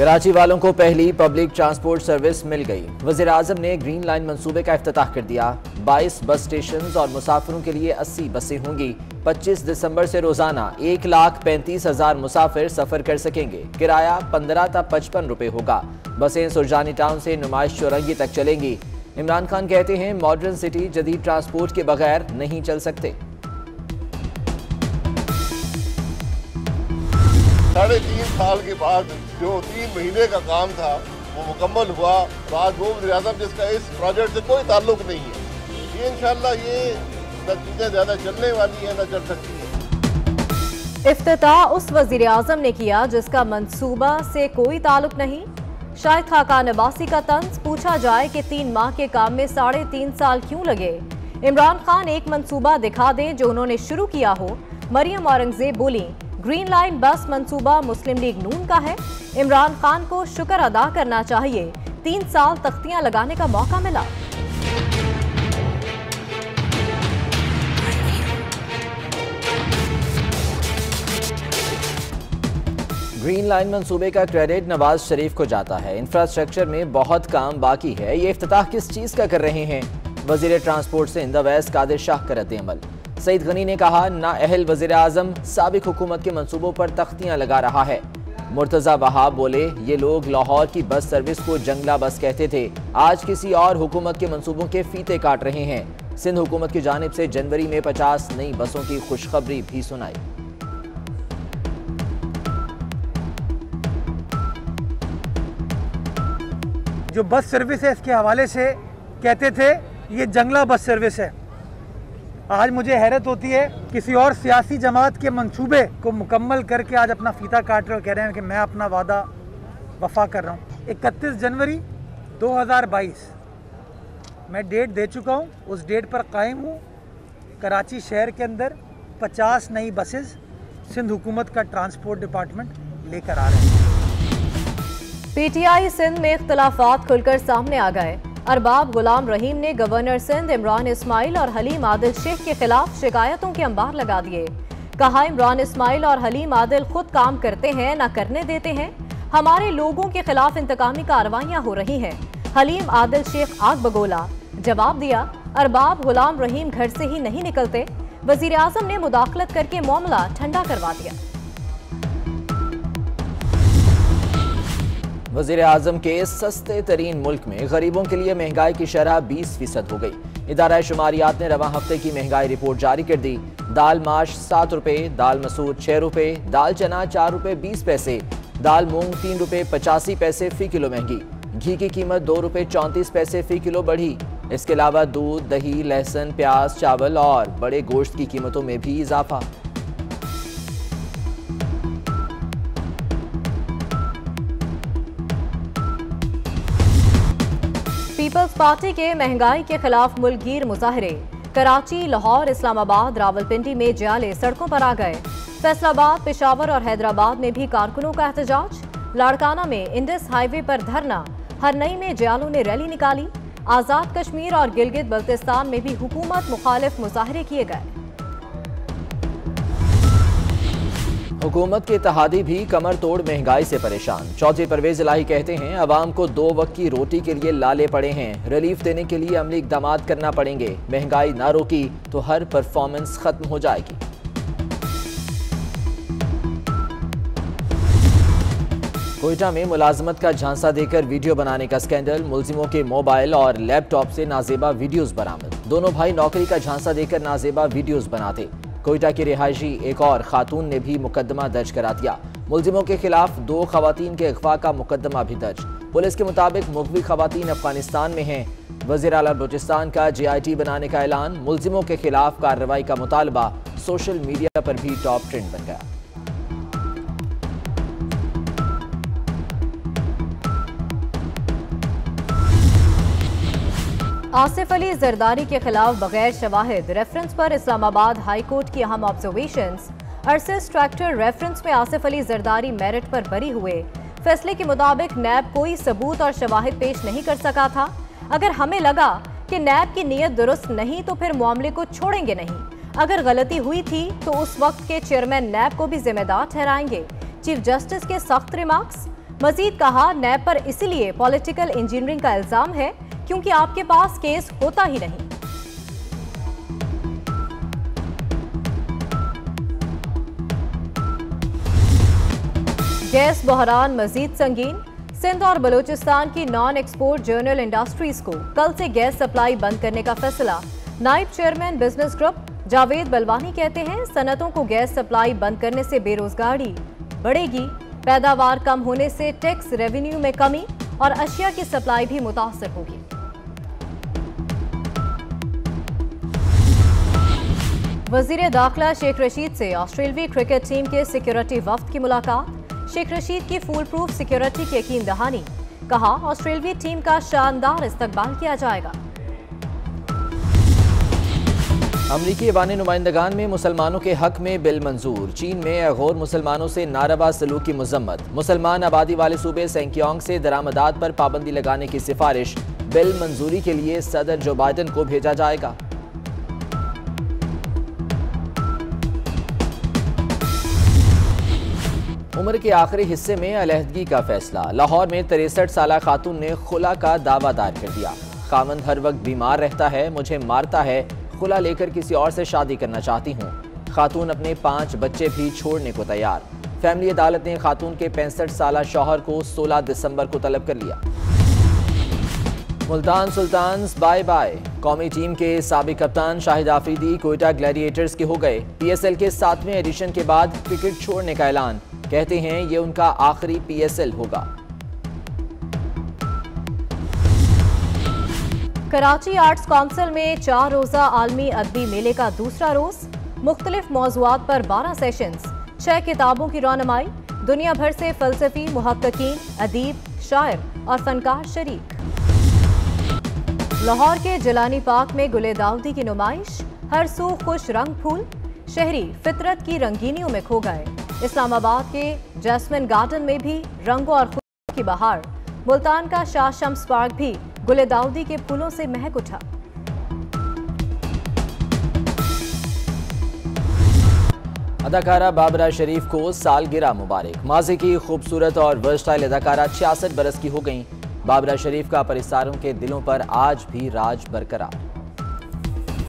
कराची वालों को पहली पब्लिक ट्रांसपोर्ट सर्विस मिल गई। वज़ीर-ए-आज़म ने ग्रीन लाइन मंसूबे का इफ्तिताह कर दिया। 22 बस स्टेशन और मुसाफिरों के लिए 80 बसें होंगी। 25 दिसंबर से रोजाना 1,35,000 मुसाफिर सफर कर सकेंगे। किराया 15 से 55 रुपए होगा। बसें सुरजानी टाउन से नुमाइश चौरंगी तक चलेंगी। इमरान खान कहते हैं मॉडर्न सिटी जदीद ट्रांसपोर्ट के बगैर नहीं चल सकते। 3.5 साल के बाद जो 3 महीने का काम था वो मुकम्मल हुआ। आज वो वज़ीर-ए-आज़म जिसका इस प्रोजेक्ट से कोई ताल्लुक नहीं है, ये इंशाल्लाह ये चीज़ें ज़्यादा चलने वाली है ना चल सकती है। इफ्तिताह उस वज़ीर-ए-आज़म ने किया जिसका मंसूबा से कोई ताल्लुक नहीं। शायद खाकान अब्बासी का तंज, पूछा जाए कि 3 माह के काम में 3.5 साल क्यों लगे। इमरान खान एक मंसूबा दिखा दें जो उन्होंने शुरू किया हो। मरियम औरंगजेब बोली ग्रीन लाइन बस मंसूबा मुस्लिम लीग नून का है। इमरान खान को शुक्र अदा करना चाहिए, 3 साल तख्तियां लगाने का मौका मिला। ग्रीन लाइन मंसूबे का क्रेडिट नवाज शरीफ को जाता है। इंफ्रास्ट्रक्चर में बहुत काम बाकी है। ये इफ्तिताह किस चीज का कर रहे हैं? वजीर ट्रांसपोर्ट सिंध अवैस कादिर शाह का रद्द अमल। सईद गनी ने कहा ना अहल वज़ीर-ए-आज़म साबिक हुकूमत के मंसूबों पर तख्तियां लगा रहा है। मुर्तज़ा वहाब बोले ये लोग लाहौर की बस सर्विस को जंगला बस कहते थे, आज किसी और हुकूमत के मंसूबों के फीते काट रहे हैं। सिंध हुकूमत की जानिब से जनवरी में 50 नई बसों की खुशखबरी भी सुनाई। जो बस सर्विस है इसके हवाले से कहते थे ये जंगला बस सर्विस है। आज मुझे हैरत होती है किसी और सियासी जमात के मंसूबे को मुकम्मल करके आज अपना फीता काट रहे और कह रहे हैं कि मैं अपना वादा वफा कर रहा हूँ। 31 जनवरी 2022 मैं डेट दे चुका हूँ, उस डेट पर कायम हूँ। कराची शहर के अंदर 50 नई बसेस सिंध हुकूमत का ट्रांसपोर्ट डिपार्टमेंट लेकर आ रहे हैं। PTI सिंध में इख्तलाफात खुलकर सामने आ गए। अरबाब गुलाम रहीम ने गवर्नर सिंध इमरान इस्माइल और हलीम आदिल शेख के खिलाफ शिकायतों के अंबार लगा दिए। कहा इमरान इस्माइल और हलीम आदिल खुद काम करते हैं ना करने देते हैं। हमारे लोगों के खिलाफ इंतकामी कार्रवाइयां हो रही हैं। हलीम आदिल शेख आग बगोला। जवाब दिया अरबाब गुलाम रहीम घर से ही नहीं निकलते। वज़ीर-ए-आज़म ने मुदाखलत करके मामला ठंडा करवा दिया। वज़ीर-ए-आज़म के सस्ते तरीन मुल्क में गरीबों के लिए महंगाई की शरह 20% हो गई। इदारा शुमारियात ने रवां हफ्ते की महंगाई रिपोर्ट जारी कर दी। दाल माश 7 रुपये, दाल मसूर 6 रुपये, दाल चना 4 रुपये 20 पैसे, दाल मूंग 3 रुपये 85 पैसे फी किलो महंगी। घी की कीमत 2 रुपये 34 पैसे फी किलो बढ़ी। इसके अलावा दूध, दही, लहसुन, प्याज, चावल और बड़े गोश्त की कीमतों में भी इजाफा। पीपल्स पार्टी के महंगाई के खिलाफ मुल्कगीर मुजाहरे। कराची, लाहौर, इस्लामाबाद, रावलपिंडी में जयाले सड़कों पर आ गए। फैसलाबाद, पेशावर और हैदराबाद में भी कारकुनों का एहतजाज। लाड़काना में इंडस हाईवे पर धरना। हरनई में जयालों ने रैली निकाली। आज़ाद कश्मीर और गिलगित बल्तिस्तान में भी हुकूमत मुखालिफ मुजाहरे किए गए। हुकूमत के इत्तेहादी भी कमर तोड़ महंगाई से परेशान। चौधरी परवेज इलाही कहते हैं अवाम को 2 वक्त की रोटी के लिए लाले पड़े हैं। रिलीफ देने के लिए अमली इकदाम करना पड़ेंगे। महंगाई ना रोकी तो हर परफॉर्मेंस खत्म हो जाएगी। कोयटा में मुलाजमत का झांसा देकर वीडियो बनाने का स्कैंडल। मुलजिमों के मोबाइल और लैपटॉप से नाजेबा वीडियोज बरामद। दोनों भाई नौकरी का झांसा देकर नाजेबा वीडियोज बनाते। कोयटा की रिहायशी एक और खातून ने भी मुकदमा दर्ज करा दिया। मुलजिमों के खिलाफ 2 खवातीन के अगवा का मुकदमा भी दर्ज। पुलिस के मुताबिक मुगवी खवातीन अफगानिस्तान में हैं। वज़ीर आला बलूचिस्तान का GIT बनाने का ऐलान। मुलजिमों के खिलाफ कार्रवाई का मुतालबा सोशल मीडिया पर भी टॉप ट्रेंड बन गया। आसिफ अली जरदारी के खिलाफ बगैर शवाहिद रेफरेंस पर इस्लामाबाद हाई कोर्ट की अहम ऑब्जर्वेशंस। अर्सिस ट्रैक्टर रेफरेंस में आसिफ अली जरदारी मेरिट पर बरी हुए। फैसले के मुताबिक नैब कोई सबूत और शवाहिद पेश नहीं कर सका था। अगर हमें लगा कि नैब की नीयत दुरुस्त नहीं तो फिर मामले को छोड़ेंगे नहीं। अगर गलती हुई थी तो उस वक्त के चेयरमैन नैब को भी जिम्मेदार ठहराएंगे। चीफ जस्टिस के सख्त रिमार्क्स। मजीद कहा, नैब पर इसलिए पॉलिटिकल इंजीनियरिंग का इल्जाम है क्योंकि आपके पास केस होता ही नहीं। गैस बहरान मजीद संगीन, सिंध और बलूचिस्तान की नॉन एक्सपोर्ट जर्नल इंडस्ट्रीज को कल से गैस सप्लाई बंद करने का फैसला। नायब chairman business group Javed Balwani कहते हैं, सनतों को गैस सप्लाई बंद करने से बेरोजगारी बढ़ेगी, पैदावार कम होने से टैक्स रेवेन्यू में कमी और अशिया की सप्लाई भी मुतासर होगी। वजीर दाखिला शेख रशीद से ऑस्ट्रेलवी क्रिकेट टीम के सिक्योरिटी वफ्द की मुलाकात। शेख रशीद की फूल प्रूफ सिक्योरिटी की यकीन दहानी, कहा ऑस्ट्रेलवी टीम का शानदार इस्तकबाल किया जाएगा। अमरीकी अवाने नुमाइंदगान में मुसलमानों के हक में बिल मंजूर। चीन में गैर मुसलमानों से नाराबा सलूक की मजम्मत। मुसलमान आबादी वाले सूबे सेंकियोंग से दरामदात पर पाबंदी लगाने की सिफारिश। बिल मंजूरी के लिए सदर जो बाइडन को भेजा जाएगा। उम्र के आखिरी हिस्से में अलहदगी का फैसला। लाहौर में 63 साल खातून ने खुला का दावा दायर कर दिया। खामंद हर वक्त बीमार रहता है, मुझे मारता है, खुला लेकर किसी और से शादी करना चाहती हूँ। खातून अपने 5 बच्चे भी छोड़ने को तैयार। फैमिली अदालत ने खातून के 65 साल शौहर को 16 दिसंबर को तलब कर लिया। Multan Sultans bye bye. कौमी टीम के साबिक कप्तान शाहिद आफरीदी कोयटा ग्लैडिएटर्स के हो गए। PSL के 7वें एडिशन के बाद क्रिकेट छोड़ने का ऐलान, कहते हैं ये उनका आखिरी PSL होगा। कराची आर्ट्स काउंसिल में 4 रोज़ा आलमी अदबी मेले का दूसरा रोज़, मुख्तलिफ मौज़ूआत पर 12 सेशंस, 6 किताबों की रौनमाई, दुनिया भर से फलसफी, मुहक्किकीन, अदीब, शायर और फनकार शरीक। लाहौर के जलानी पार्क में गुल दाऊदी की नुमाइश, हर सू खुश रंग फूल, शहरी फितरत की रंगीनियों में खो गए। इस्लामाबाद के जैस्मिन गार्डन में भी रंगों और खुशबू की बहार। मुल्तान का शाह शम्स पार्क भी गुल दाऊदी के फूलों से महक उठा। अदाकारा बाबरा शरीफ को सालगिरह मुबारक। माजी की खूबसूरत और वर्सटाइल अदाकारा 66 बरस की हो गईं। बाबरा शरीफ का परिसारों के दिलों पर आज भी राज बरकरार।